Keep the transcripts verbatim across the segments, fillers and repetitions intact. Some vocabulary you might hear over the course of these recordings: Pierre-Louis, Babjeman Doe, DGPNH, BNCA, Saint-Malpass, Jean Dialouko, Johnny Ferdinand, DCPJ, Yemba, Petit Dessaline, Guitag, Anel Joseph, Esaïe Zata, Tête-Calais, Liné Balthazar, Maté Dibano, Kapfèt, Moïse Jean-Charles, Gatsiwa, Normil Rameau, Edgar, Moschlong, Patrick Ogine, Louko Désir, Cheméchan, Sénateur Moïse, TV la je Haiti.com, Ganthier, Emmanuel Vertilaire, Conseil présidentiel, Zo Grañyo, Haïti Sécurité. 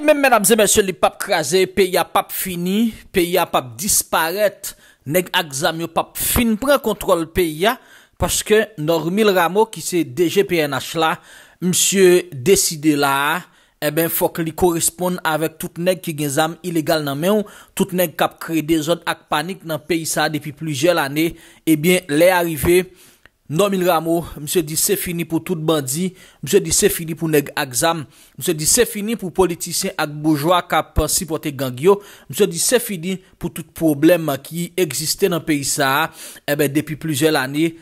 lui-même, mesdames et messieurs, il pas crasé, pays a pas fini, pays a pas disparaître, nèg examen pas fin prend contrôle pays a parce que Normil Rameau qui c'est D G P N H là, monsieur décidé là, eh ben faut qu'il corresponde avec tout nèg qui gen zam illégal nan men, tout nèg qui a créé des autres ak panique dans pays ça depuis plusieurs années, eh bien les arrivé Normil Rameau, monsieur dit c'est fini pour tout bandit, monsieur dit c'est fini pour nèg exam, monsieur dit c'est fini pour politicien ak bourgeois k'ap supporter gang yo, monsieur dit c'est fini pour tout problème qui existait dans pays ça, eh ben depuis plusieurs années,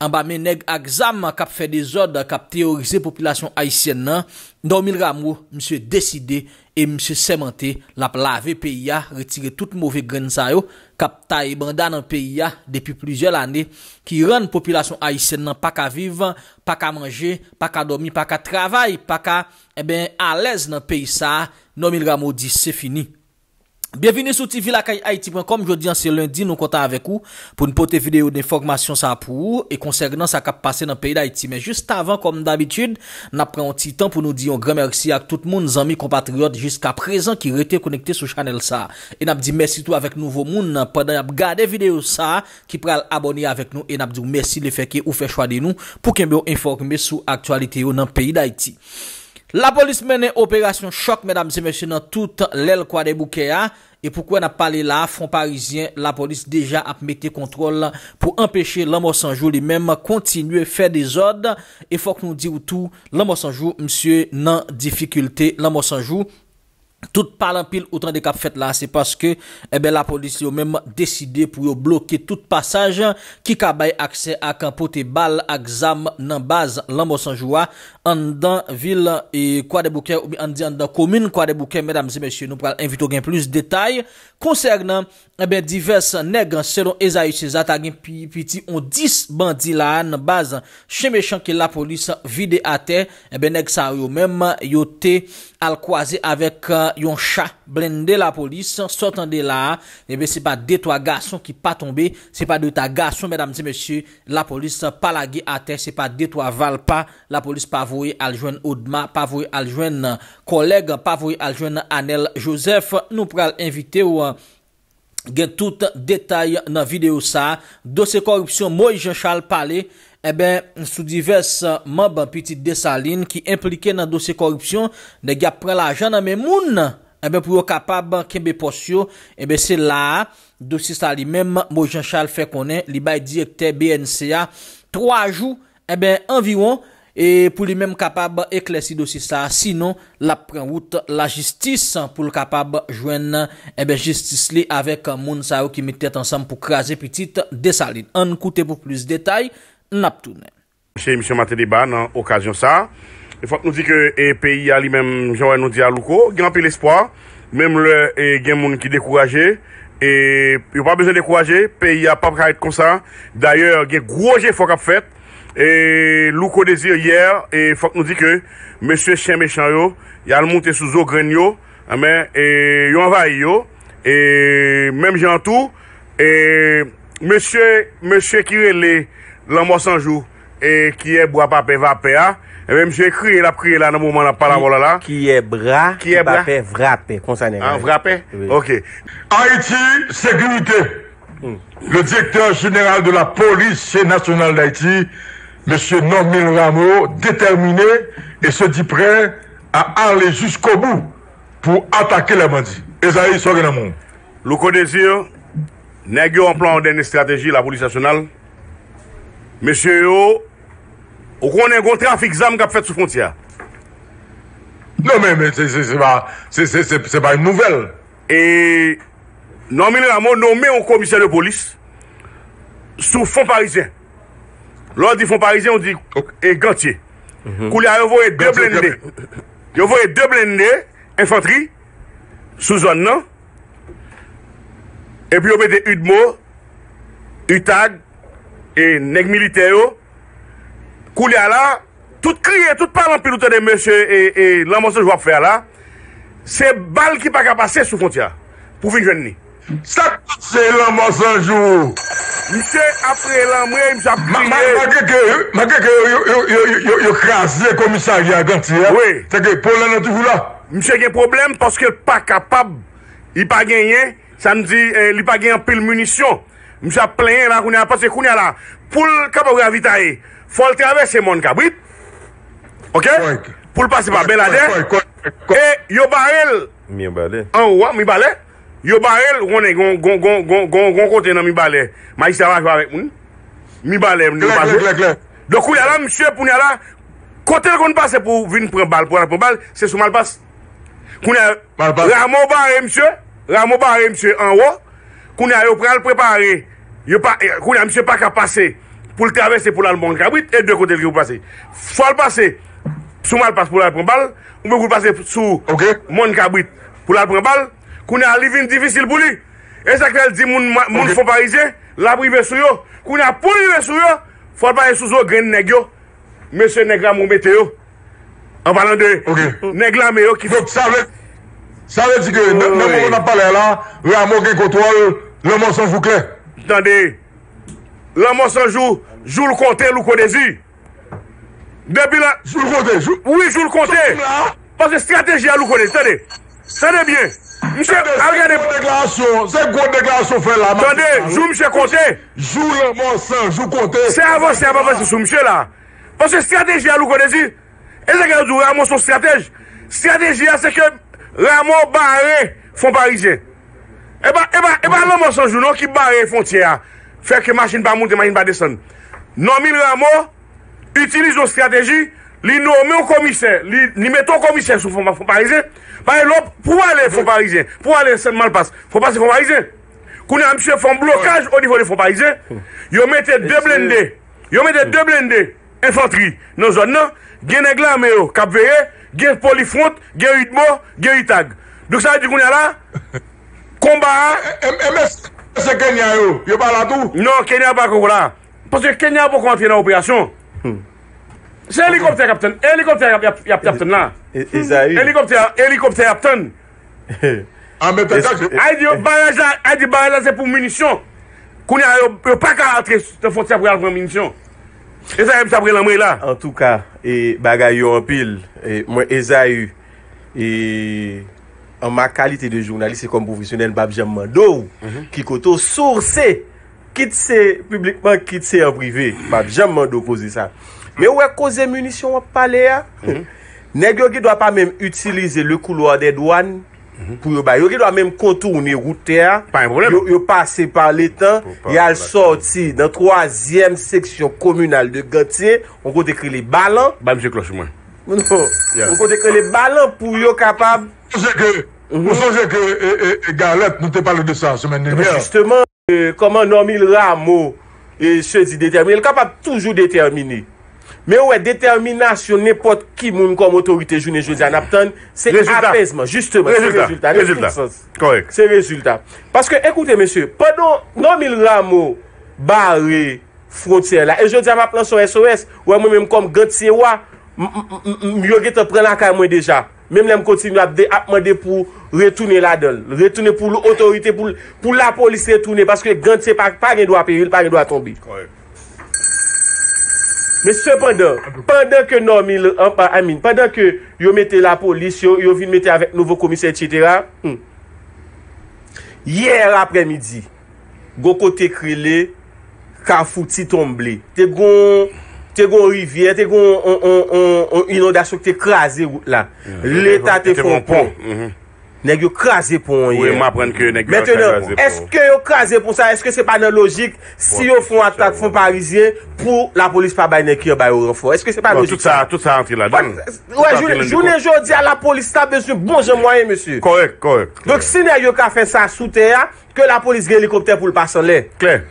en bas mes nèg exam k'ap fait des ordres, k'ap théoriser population haïtienne nan, Normil Rameau, monsieur décidé et monsieur sémenté la laver pays a retirer toute mauvais graine ça yo k'ap taille banda dans pays a depuis plusieurs années qui rend population haïtienne nan pas ka vivre, pas ka manger, pas ka dormir, pas ka travail, pas ka eh ben à l'aise dans pays ça. Normil Rameau dit c'est fini. Bienvenue sur T V la je Haiti point com. Aujourd'hui, c'est lundi, nous comptons avec vous pour une petite vidéo d'information ça pour et concernant ça qui a passé dans le pays d'Haïti. Mais juste avant, comme d'habitude, nous prenons un petit temps pour nous dire un grand merci à tout le monde, amis compatriotes jusqu'à présent qui étaient connectés sur channel ça. Et nous dit merci tout avec nouveau monde pendant que vous regardez vidéo ça qui prend abonner avec nous et nous dit merci les fait que vous faites choix de nous pour que vous informez sur l'actualité dans le pays d'Haïti. La police mène opération choc, mesdames et messieurs, dans toute l'aile quoi des bouquets. Et pourquoi on a parlé là, Fonds Parisien, la police déjà a mis contrôle pour empêcher Lambo Sanjwa lui-même continuer à faire des ordres. Et faut que nous disions tout, Lambo Sanjwa, monsieur, non difficulté, Lambo Sanjwa. Tout parlant pile autant de Kapfèt là, c'est parce que eh ben la police yo même décidé pour yo bloquer tout passage qui kabay accès à campote bal exam nan base Lambo Sanjwa en dans ville et quoi des bouquets ou en dans commune quoi des bouquets. Mesdames et messieurs, nous pral inviter gain plus détails concernant eh ben diverses nègres selon Esaïe Zata gen petit on dix bandits là nan base Cheméchan que la police vide à terre. Eh ben nèg sa yo même yo té al croiser avec uh, yon chat blindé la police sortant de là. Et bien c'est pas deux trois garçons qui pas tombé, c'est pas deux trois garçons mesdames et messieurs, la police pas lagué à terre, c'est pas deux trois val pas, la police pas voué à joindre Odma, pas voué à joindre collègue, pas voué à joindre Anel Joseph. Nous pral inviter ou uh, gen tout détail dans vidéo ça, dossier corruption Moïse Jean-Charles parler. Eh ben, sous divers membres Petit Dessaline qui impliqués dans le dossier corruption, les gars prennent l'argent dans mes mounes. Eh ben, pour être capable de faire eh ben, c'est là, dossier ça lui-même, moi Jean-Charles fait Coné, li bay directeur B N C A, trois jours, eh ben, environ, et pour lui-même capable éclaircir dossier ça, sinon, la prend route, la justice, pour le capable joindre, eh ben, justice li avec moun sa ou qui mettait ensemble pour craser Petit Dessaline. On écoute pour plus de détails. Chez M. Maté Dibano, dans occasion ça, il faut que nous disions que le pays a lui-même, Jean Dialouko, il y a un peu l'espoir, même le il y a des gens qui sont découragés, et il n'y a pas besoin de décourager, le pays n'a pas besoin d'être comme ça. D'ailleurs, il y a un gros effort à faire, et Louko Désir hier, il faut que nous disions que M. Cheméchan, il a monté sous Zo Grañyo, et il a envahi, et même Jean tout, et M. Kirelé, Lambo Sanjwa et qui est bras papé vapé a et même j'ai crié la prière là dans moment là par la voilà là qui est bras qui est papé vapé concerné ah vapé OK. Haïti Sécurité. Mm. Le directeur général de la police nationale d'Haïti monsieur Normil Rameau déterminé et se dit prêt à aller jusqu'au bout pour attaquer les bandits. Esaïe Zata. Louko Désir nèg yo en plan d'une stratégie la police nationale. Monsieur, yo, on connaît un trafic d'armes qui a fait sous frontière. Non, mais, mais c'est pas, pas une nouvelle. Et Normil Rameau nommé un commissaire de police sous Fonds Parisien. Lors du Fonds Parisien, on dit et Ganthier. Mm-hmm. Qu'on a envoyé deux blindés. Il a envoyé deux blindés, infanterie, sous zone non. Et puis on mettait Udmo, Guitag. Et nèg militaire Koulia là tout crier tout parlant pilote de monsieur et et Lambo Sanjwa faire là c'est balle qui pas capable passer sous frontière pour venir jeune ni ça c'est Lambo Sanjwa monsieur après l'amré monsieur malgré que malgré que yo yo yo yo craser commissariat Ganthier oui c'est que Paul est toujours là monsieur a un problème parce que pas capable, il pas gagné, ça me dit euh, il pas gagné pile munition. Monsieur a plein là qu'on a passé qu'on a là pour capable ravitailler. Faut le traverser mon cabrit. OK? Correct. Pour le passer par Belader. Et yo barrel. Mi balé. En haut, mi balé. Yo barrel, on est gon gon gon gon gon côté dans mi balé. Magistrat va avec nous. Mi balé, nous passer. Donc il y a là monsieur pour y a là côté qu'on passe pour venir prendre balle pour prendre balle, c'est sous Malpass. Qu'on a Rameau barré monsieur, Rameau barré monsieur en haut. Qu'on a yo pral préparer. Yo pas qu'on a monsieur pas qu'à passer pour le traverser pour l'Allemand Cabrit et deux côtés que vous passez. Faut le passer sous Malpass pour la prendre balle, on peut passer sous Mon Cabrit pour la prendre balle. Qu'on a livin difficile pour lui. Et ça qu'elle dit mon mon Fonds Parisien, la privé sur yo, qu'on a pour privé sur yo. Faut pas aller sous au grain nèg yo. Monsieur Negra mon météo. En parlant de OK. Negra méo qui donc ça veut ça veut dire que dans moment on a parlé là, Rameau qui contrôle le monstre vous clé. Attendez. Le monstre joue joue le compter Louko Désir. Depuis là, joue le compter. Oui, joue le compter. Parce que stratégie à Louko Désir, attendez. Tenez bien. Monsieur, regardez déclaration, c'est gros déclaration fait là. Attendez, joue monsieur Conté. Joue le monstre, joue Conté. C'est avancé à pas sur monsieur là. Parce que stratégie à Louko Désir. Et ça que nous Rameau son stratège. Stratégie c'est que Rameau barré Fonds Parisien. Et bah et bah et bah le monstre joue non qui barré frontière. Fait que machine pas monter, machine pas descendre. Normil Rameau utilise une stratégie, li nommer un commissaire, li mettre un commissaire sur Fonds Parisien. Par exemple, pour aller Fonds Parisien, pour aller Saint-Malpass, faut passer Fonds Parisien. Qu'on a monsieur font blocage au niveau des Fonds Parisien, ils mettent deux blindés, ils mettent deux blindés infanterie dans zone là, gen nèg la méo cap veiller, gen polifront, gen Udmo, gen Guitag. Donc ça veut dire qu'on a là combat M S c'est Kenya yo, yo pas là tout. Non, Kenya pas là. Parce que Kenya pas rentrer dans opération. C'est hélicoptère capitaine, hélicoptère capitaine là. Hélicoptère, hélicoptère capitaine. En même temps, a dit barrage là c'est pour munitions. Qu'on a pas qu'à rentrer dans frontière pour prendre munitions. Et ça aime ça prend l'ambre là. En tout cas, et bagaille en pile et moi Esaïe et en ma qualité de journaliste et comme professionnel Babjeman Doe qui koto sourcé quitte c'est publiquement quitte c'est en privé Babjeman Doe cause ça. Mais ouais cause munitions on parler là. Nèg yo qui doit pas même utiliser le couloir des douanes pour ba yo qui doit même contourner route pas un problème. Yo passer par l'étang, y a sorti dans troisième section communale de Ganthier, on côté créer les ballons. Ba monsieur cloche moi. Non. On côté créer les ballons pour yo capable que vous songez que Galette nous te parle de ça semaine dernière. Justement comment Normil Rameau et se dit déterminé, capable toujours déterminer. Mais ouais, détermination, n'importe qui moun comme autorité journée jeudi à Napton, c'est apaisement, justement. Résultat, résultat, résultat. Correct. C'est résultat. Parce que, écoutez, monsieur, pendant Normil Rameau barré frontière là, et je dis à ma plan sur S O S, ouais, moi-même comme Gatsiwa, mieux que te prendre la caille, moi déjà. Même là, je continue à demander pour retourner là-dedans. Retourner pour l'autorité, pour, pour la police retourner, parce que Gatsiwa, pas, pas, il doit payer, pas, il doit tomber. Correct. Mais cependant, pendant que Normil, Amine, pendant que yo mettez la police, yo, yo vin mettez avec nouveau commissaire, et cetera. Hmm. Hier après-midi, go kote krele, kafouti tomblé. Te gon, te gon rivière, te gon on, on, on, on inondation te krasé route là. Mm-hmm. L'État te font pont. Mm-hmm. Nèg yo krasé pont hier. Oui, m'apprendre que nèg yo krasé pont. Maintenant, est-ce que yo krasé pour ça? Est-ce que c'est pas dans logique si yo font attaque Fonds Parisien pour la police pas bailler nèg yo bailler renfort? Est-ce que c'est pas logique? Tout ça, tout ça entre là-dedans. Ouais, journée jodi à la police t'a besoin bon gens moyen monsieur. Correct, correct. Donc si nèg yo ka fait ça sous terre que la police gagne hélicoptère pour le passer en l'air. Clair.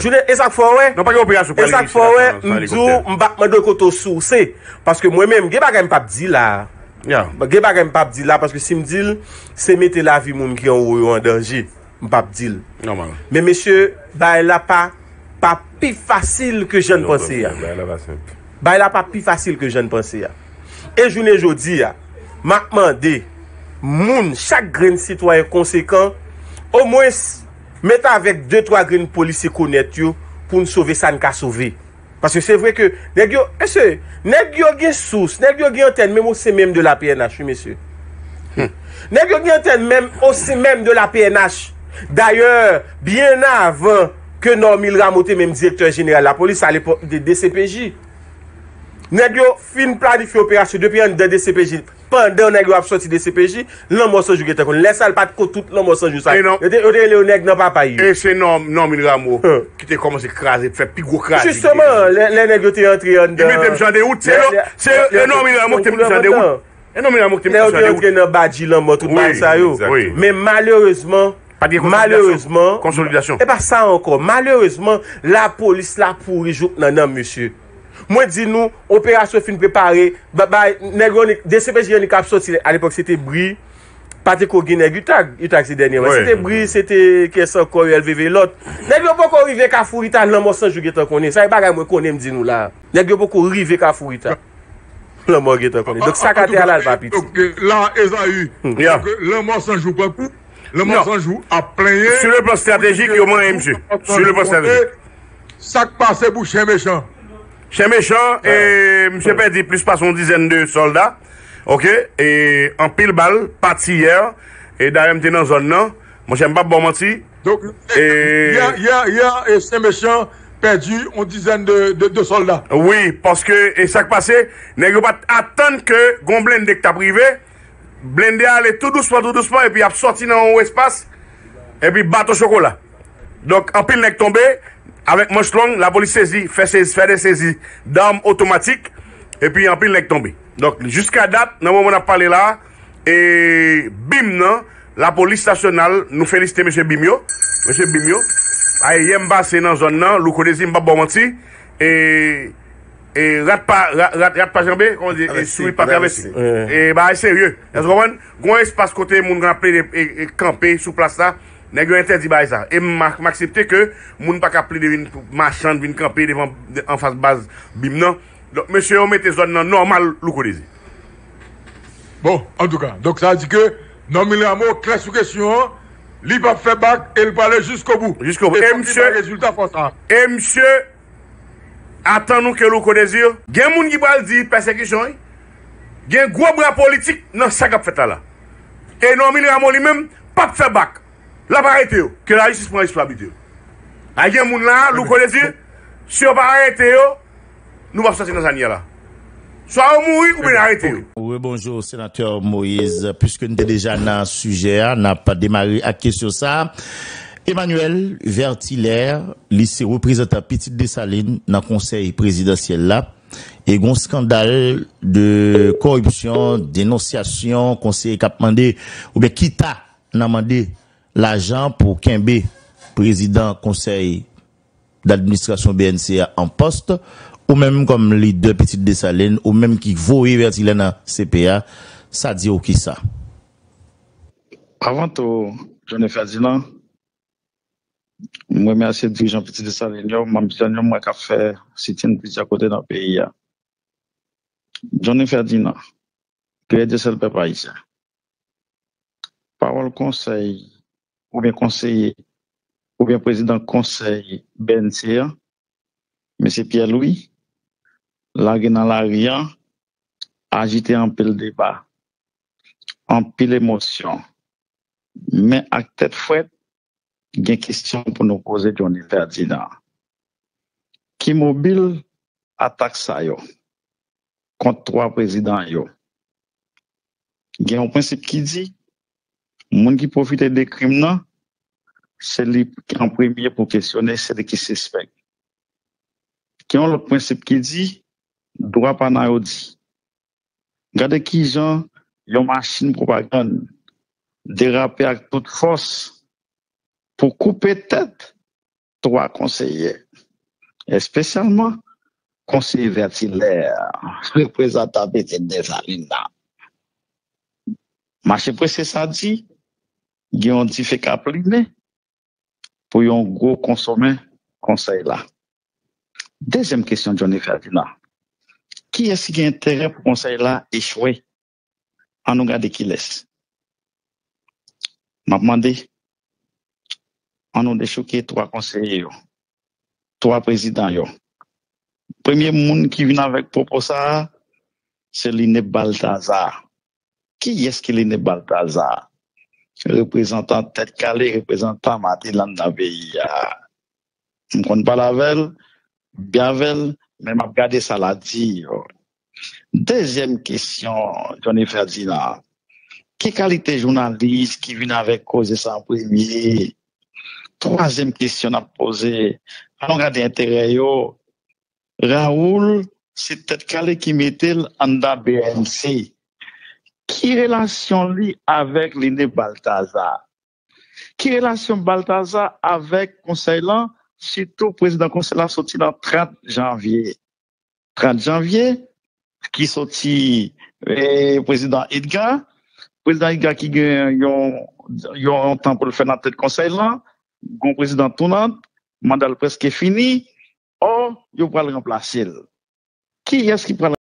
Journée et ça fois ouais. Non pas opération pour hélicoptère. Et ça fois ouais, m'dou m'ba de côté source parce que moi-même gè bagay m'pa di là. Ya, gè bagay m pap di la parce que si m dil, c'est mettre la vie moun ki en danger, m pap dil. Normal. Mais monsieur, ba la pas pas plus facile que je ne pensais ya. Ba la pas plus facile que je ne pensais ya. Et journée jodi ya, m'a mandé moun chaque grain citoyen conséquent au moins mettre avec deux trois grain policiers connaître yo pour nous sauver ça n'ka sauver. Parce que c'est vrai que nèg yo, monsieur, nèg yo gen source, nèg yo gen antenne, même c'est même de la P N H, monsieur. Nèg yo gen même aussi même de la P N H. D'ailleurs, bien avant que Normil Rameau même directeur général de la police à l'époque de D C P J. Nèg yo fin planifier opération depuis en de D C P J. Pendant nèg yo a sorti de D C P J, Lambo Sanjwa était qu'on laisse pas de tout Lambo Sanjwa ça. Yo était le nèg dans papa. Et c'est Normil Rameau qui t'a commencé craser, faire plus gros craser. Justement, les nèg yo étaient entrés en dedans. Ils mettent Jean Dialouko, c'est Normil Rameau qui mettait Jean Dialouko. Et non mais la montée de mais malheureusement malheureusement consolidation et pas ça encore malheureusement la police la pourri joue nan nan monsieur moi dis nous opération fin préparée D C P J ni cap sorti à l'époque c'était Bri Patrick Ogine et Guitag Guitag c'est dernièrement c'était Bri c'était qu'est-ce encore L V V l'autre nèg yo pas arriver ka fourita Lambo Sanjwa qui t'en connaît ça est bagay moi connais me dis nous là nèg yo pas arriver ka fourita Lambo qui est encore. Donc ça caté à la papite. Là, Esaïe, Lambo Sanjwa pas coup. Lambo Sanjwa a plaigné. Sur le plan stratégique, il y a moins M. Sur le plan stratégique. Ça passe pour Cheméchan. Cheméchan, M. Perdi plus pas son dizaine de soldats. OK. Et en pile balle, parti hier. Et d'ailleurs, je suis dans la zone. Moi, j'aime pas bon mentir. Donc, hier, Cheméchan perdu en dizaine de, de, de soldats. Oui, parce que, et ça qui passe, n'est-ce que pas attendre que Gomblende blindé que t'as privé, blindé aller tout doucement, tout doucement, et puis a sorti dans l'espace, et puis battre au chocolat. Donc, en pile n'est tombé, avec Moschlong, la police saisit, fait, saisie, fait des saisies d'armes automatiques, et puis en pile n'est tombé. Donc, jusqu'à date, dans le moment où on a parlé là, et bim, non, la police nationale, nous félicite M. Bimio, M. Bimio, à Yemba, c'est dans la zone, Louko Désir, pas bon menti. Et. Et rate pas, rate pas jambé, on dit, et souris pas traversé. Et bah, sérieux. Vous comprenez? Gros espace côté, moun rappelé et camper sous place là, nèg yo interdit bah ça. Et m'accepter que moun pas capable de marchand, de camper devant, en face base, bim non. Donc, monsieur, on mette zone normal, Louko Désir. Bon, en tout cas, donc ça veut dire que, non, mais l'amour, classe sous question, il va faire bac et il va aller jusqu'au bout. Jusqu'au bout. Et, et monsieur, résultat forçant. Et monsieur, attendons que Louko Désir. Il y a des gens qui parlent de persécution. Il y a un gros bras politique dans ce qu'on fait là. Et Normil Rameau lui-même, pas de faire bac. Là, pas arrêter. Que la justice prend responsabilité. Il y a des gens là, Louko Désir. Si on va arrêter, nous va sortir dans la nière là. Soit on mourir ou bien arrêter. Oui, bonjour, sénateur Moïse. Puisque nous sommes déjà dans le sujet, nous n'avons pas démarré à question ça. Emmanuel Vertilaire, lycée représentant Petit Dessaline dans le conseil présidentiel là. Et un scandale de corruption, dénonciation, conseiller qui a demandé, ou bien qui t'a demandé l'argent pour Kimbe, président conseil d'administration B N C A en poste. Ou même comme les deux petites Dessalines, ou même qui voient vers Tilena C P A, ça dit au qui ça? Avant tout, Johnny Ferdinand, je remercie le dirigeant Petit Dessaline, je remercie le café, c'est une petite à côté dans le pays. Johnny Ferdinand, P D de seul peuple haïtien, parole conseil, ou bien conseiller, ou bien président conseil B N C A, Monsieur Pierre-Louis, la dans la rien, agité en pile débat, en pile émotion. Mais à tête fouette, il y a une question pour nous poser Johnny Ferdinand. Qui mobile attaque ça yo, contre trois présidents yo. Il y a un principe qui dit, les gens qui profitent des crimes, c'est lui qui en premier pour questionner, c'est lui qui suspecte. Qui ont le principe qui dit, droit par naïdi. Regardez qui, gens, yon machine propagande, déraper avec toute force, pour couper tête, trois conseillers. Et spécialement, conseiller Vertilaire, représentant Petit Dessaline. Marché pressé ça dit, yon dit fait capliner, pour yon gros consommer conseil là. Deuxième question, Johnny Ferdinand. Qui est-ce qui a intérêt pour le conseil là échouer? En nous garder qui laisse? M'a demandé. On nous déchoqué trois conseillers, trois présidents. Le premier monde qui vient avec propos ça, c'est Liné Balthazar. qui est-ce qu'il est né Balthazar? Représentant Tête-Calais, représentant Maté Dibano pays. Je ne connais pas la velle, bien velle, mais je regarde ça là dire. Deuxième question, Johnny Ferdinand. Quelle qualité journaliste qui vient avec cause ça en premier? Troisième question à poser. Alors, regardez l'intérêt. Raoul, c'est Tête-Calais qui mettait l'anda B N C. Qui relation lui avec l'Iné Balthazar? Qui relation Balthazar avec Conseil là? Surtout, le président Conseil là sorti le trente janvier. trente janvier, qui sorti le président Edgar. Le président Edgar qui a eu un temps pour le faire dans le Conseil là. Le président tournant, le mandat presque fini. Or, il va le remplacer. Qui est-ce qui prend